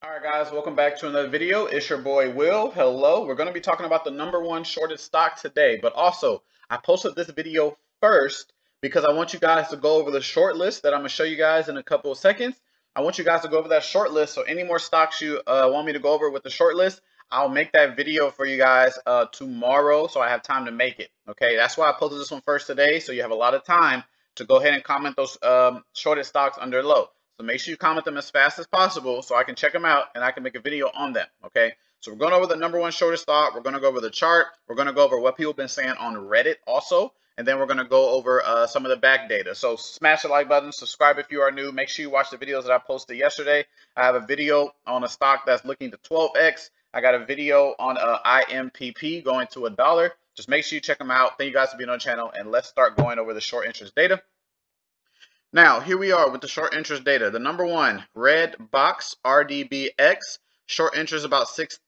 All right, guys, welcome back to another video. It's your boy Will. Hello. We're going to be talking about the #1 shorted stock today, but also I posted this video first because I want you guys to go over the short list that I'm going to show you guys in a couple of seconds. I want you guys to go over that short list. So any more stocks you want me to go over with the short list, I'll make that video for you guys tomorrow. So I have time to make it. Okay, that's why I posted this one first today. So you have a lot of time to go ahead and comment those shorted stocks under low. So make sure you comment them as fast as possible so I can check them out and I can make a video on them, okay? So we're going over the #1 shortest stock. We're going to go over the chart. We're going to go over what people have been saying on Reddit also. And then we're going to go over some of the back data. So smash the like button, subscribe if you are new. Make sure you watch the videos that I posted yesterday. I have a video on a stock that's looking to 12X. I got a video on IMPP going to $1. Just make sure you check them out. Thank you guys for being on the channel. And let's start going over the short interest data. Now, here we are with the short interest data. The #1, Redbox, RDBX, short interest about 6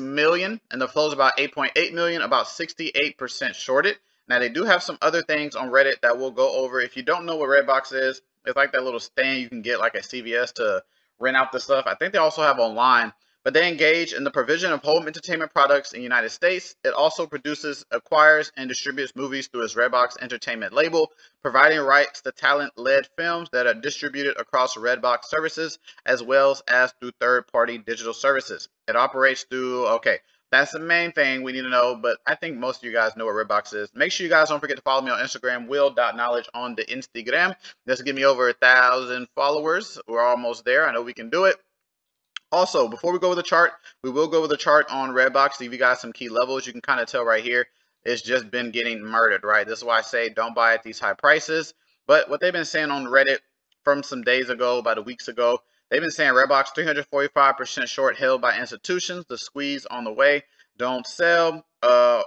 million, and the flow is about 8.8 million, about 68% shorted. Now, they do have some other things on Reddit that we'll go over. If you don't know what Redbox is, it's like that little stand you can get like at CVS to rent out the stuff. I think they also have online, but they engage in the provision of home entertainment products in the United States. It also produces, acquires, and distributes movies through its Redbox Entertainment label, providing rights to talent-led films that are distributed across Redbox services, as well as through third-party digital services. It operates through, okay, that's the main thing we need to know, but I think most of you guys know what Redbox is. Make sure you guys don't forget to follow me on Instagram, will.knowledge on the Instagram. Let's get me over 1,000 followers. We're almost there. I know we can do it. Also, before we go with the chart, we will go with the chart on Redbox to give you guys some key levels. You can kind of tell right here, it's just been getting murdered, right? This is why I say don't buy at these high prices. But what they've been saying on Reddit from some days ago, about weeks ago, they've been saying Redbox 345% short held by institutions, the squeeze on the way, don't sell.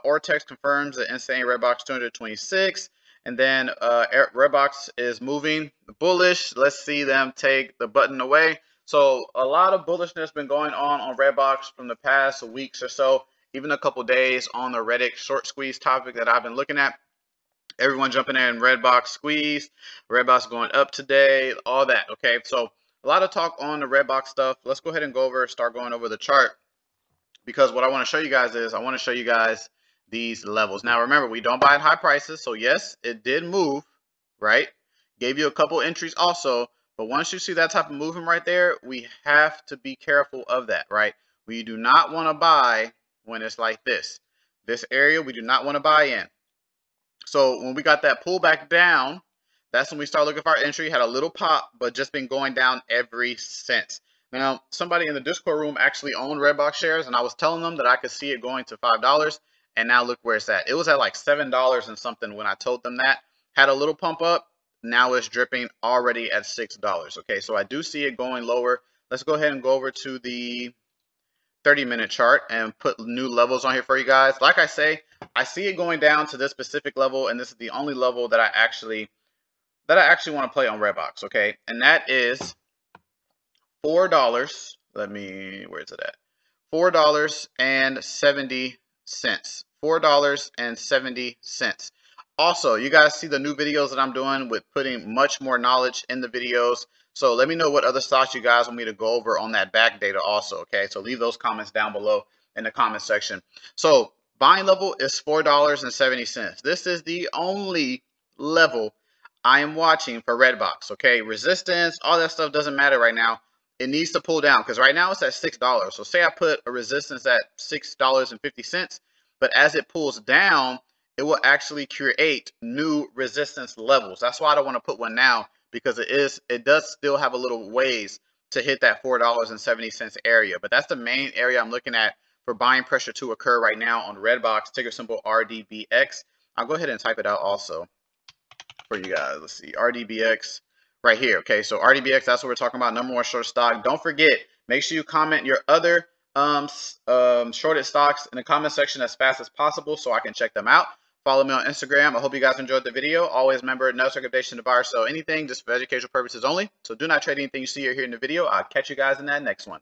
Ortex confirms the insane Redbox 226. And then Redbox is moving bullish. Let's see them take the button away. So a lot of bullishness been going on Redbox from the past weeks or so, even a couple days on the Reddit short squeeze topic that I've been looking at. Everyone jumping in Redbox squeeze, Redbox going up today, all that. Okay, so a lot of talk on the Redbox stuff. Let's go ahead and start going over the chart, because what I want to show you guys is I want to show you guys these levels. Now, remember, we don't buy at high prices. So yes, it did move, right? Gave you a couple entries also. But once you see that type of movement right there, we have to be careful of that, right? We do not want to buy when it's like this. This area, we do not want to buy in. So when we got that pullback down, that's when we start looking for our entry. Had a little pop, but just been going down ever since. Now, somebody in the Discord room actually owned Redbox shares, and I was telling them that I could see it going to $5, and now look where it's at. It was at like $7 and something when I told them that. Had a little pump up. Now it's dripping already at $6. Okay, so I do see it going lower. Let's go ahead and go over to the 30-minute chart and put new levels on here for you guys. Like I say, I see it going down to this specific level, and this is the only level that I actually want to play on Redbox. Okay, and that is $4. Let me, where's it at? $4.70. $4.70. Also, you guys see the new videos that I'm doing with putting much more knowledge in the videos. So let me know what other stocks you guys want me to go over on that back data also, okay? So leave those comments down below in the comment section. So buying level is $4.70. This is the only level I am watching for Redbox, okay? Resistance, all that stuff doesn't matter right now. It needs to pull down because right now it's at $6. So say I put a resistance at $6.50, but as it pulls down, it will actually create new resistance levels. That's why I don't want to put one now, because it does still have a little ways to hit that $4.70 area. But that's the main area I'm looking at for buying pressure to occur right now on Redbox, ticker symbol RDBX. I'll go ahead and type it out also for you guys. Let's see, RDBX right here. Okay, so RDBX, that's what we're talking about, #1 short stock. Don't forget, make sure you comment your other shorted stocks in the comment section as fast as possible so I can check them out. Follow me on Instagram. I hope you guys enjoyed the video. Always remember, no recommendation to buy or sell anything, just for educational purposes only. So do not trade anything you see or hear in the video. I'll catch you guys in that next one.